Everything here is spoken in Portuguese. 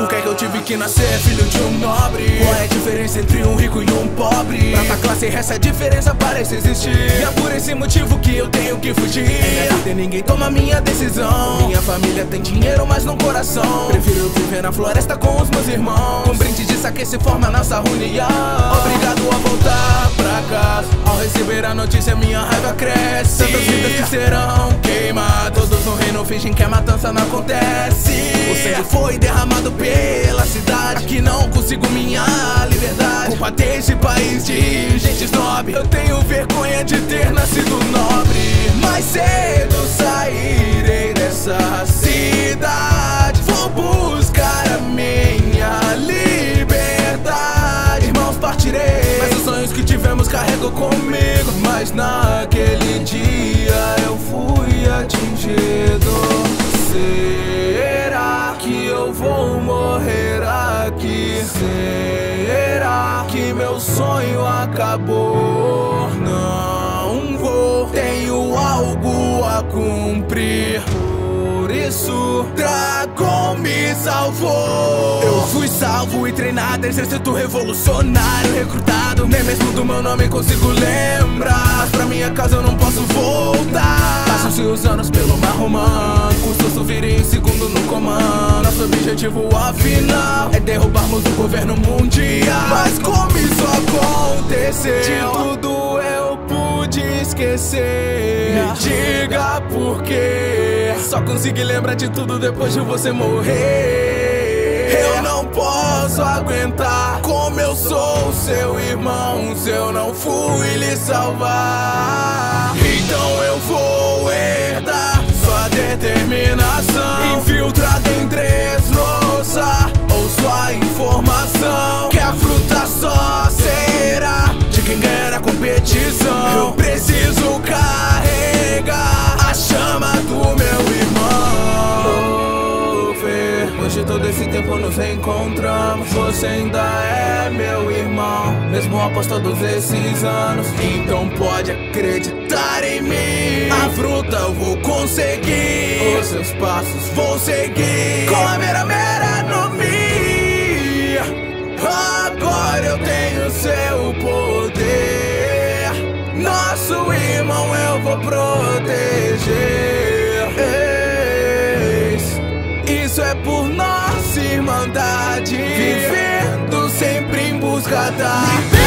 Por que é que eu tive que nascer filho de um nobre? Qual é a diferença entre um rico e um pobre? Pra tua classe essa diferença parece existir, e é por esse motivo que eu tenho que fugir. Em minha vida ninguém toma minha decisão. Minha família tem dinheiro mas não coração. Prefiro viver na floresta com os meus irmãos. Um brinde de saque se forma nossa reunião. Obrigado a voltar pra casa. Ao receber a notícia minha raiva cresce. Tantas vidas que serão queimadas. Todos no reino fingem que a matança não acontece. O sangue foi derramado pela cidade. Aqui não consigo minha liberdade. Culpa deste país de gente snob. Eu tenho vergonha de ter nascido nobre. Mais cedo sairei dessa cidade. Vou buscar a minha liberdade. Irmãos, partirei, mas os sonhos que tivemos carrego comigo. Mas naquele dia eu fui atingido. Será que eu vou morrer aqui? Será que meu sonho acabou? Não vou, tenho algo a cumprir. Por isso, Dragon me salvou. Eu fui salvo e treinado, exército revolucionário recrutado. Nem mesmo do meu nome consigo lembrar. Mas pra minha casa eu não posso voltar. Passam-se os anos pelo Mar Romão. Custo virei em segundo no comando. Nosso objetivo afinal é derrubarmos o governo mundial. Mas como isso aconteceu? De tudo eu pude esquecer. Me diga por quê? Só consegui lembrar de tudo depois de você morrer. Eu não posso aguentar. Como eu sou seu irmão, se eu não fui lhe salvar, então eu vou herdar sua determinação, infiltrada em destroçar ou sua informação, que a fruta só será de quem ganhar a competição. Eu preciso carregar a chama do meu de todo esse tempo nos encontramos. Você ainda é meu irmão, mesmo após todos esses anos. Então pode acreditar em mim. A fruta eu vou conseguir, os seus passos vou seguir. Com a mera anomia, agora eu tenho seu poder. Nosso irmão eu vou proteger. Isso é por nossa irmandade, vivendo sempre em busca da